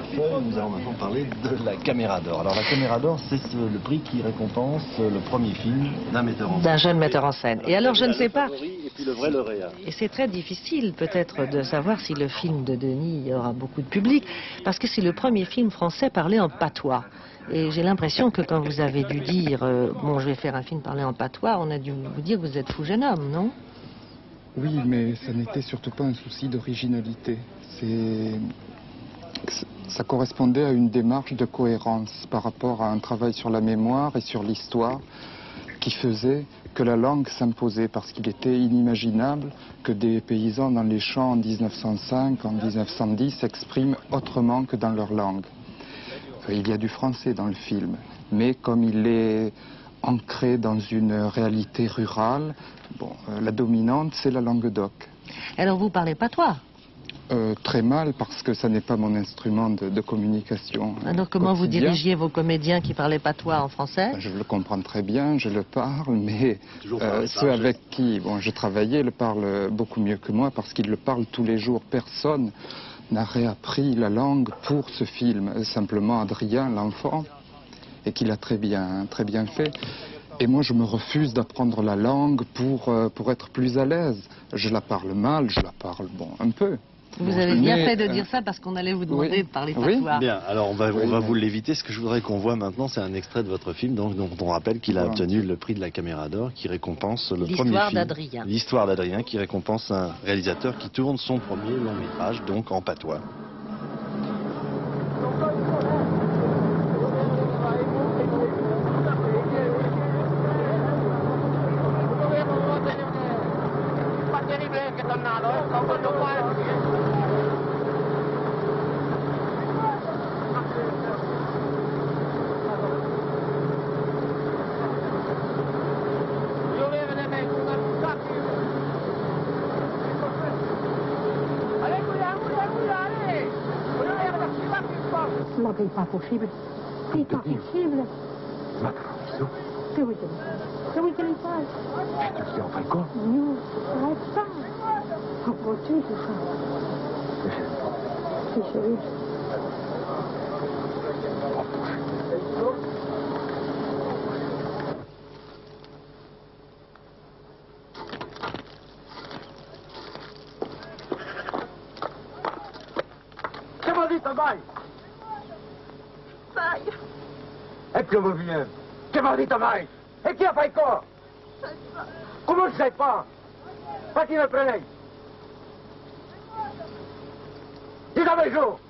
la feuille, nous allons maintenant parler de la Caméra d'Or. Alors la Caméra d'Or, c'est le prix qui récompense le premier film d'un metteur en scène. D'un jeune metteur en scène. Et alors je ne sais pas. Et c'est très difficile peut-être de savoir si le film de Denis aura beaucoup de public, parce que c'est le premier film français parlé en patois. Et j'ai l'impression que quand vous avez dû dire bon, je vais faire un film parlé en patois, on a dû vous dire que vous êtes fou jeune homme, non ? Oui, mais ça n'était surtout pas un souci d'originalité. Ça correspondait à une démarche de cohérence par rapport à un travail sur la mémoire et sur l'histoire qui faisait que la langue s'imposait, parce qu'il était inimaginable que des paysans dans les champs en 1905, en 1910 s'expriment autrement que dans leur langue. Il y a du français dans le film, mais comme il est ancré dans une réalité rurale, bon, la dominante, c'est la langue d'oc. Alors vous parlez patois? Très mal, parce que ça n'est pas mon instrument de communication. Alors comment vous dirigiez vos comédiens qui parlaient patois en français? Je le comprends très bien, je le parle, mais ceux avec qui je travaillais le parlent beaucoup mieux que moi, parce qu'ils le parlent tous les jours. Personne n'a réappris la langue pour ce film, simplement Adrien, l'enfant, et qu'il a très bien fait. Et moi, je me refuse d'apprendre la langue pour être plus à l'aise. Je la parle mal, je la parle, un peu. Vous avez bien fait de dire ça, parce qu'on allait vous demander de parler patois. Bien, alors on va vous l'éviter. Ce que je voudrais qu'on voit maintenant, c'est un extrait de votre film, dont on rappelle qu'il a obtenu le prix de la Caméra d'Or, qui récompense le premier film. L'histoire d'Adrien. L'histoire d'Adrien, qui récompense un réalisateur qui tourne son premier long métrage, donc en patois. C'est pas possible. C'est pas possible. Que vous tenez? Que vous tenez pas? Je te fais en fin de compte. Non, arrête pas. Comprends-tu tout ça? C'est chéri. C'est bon, dit, bye. Et puis vous viens. Qu'est-ce qu'on dit demain? Et qui a fait quoi? Comment je ne sais pas? Pas qu'il me prenait. Dis-moi le jour.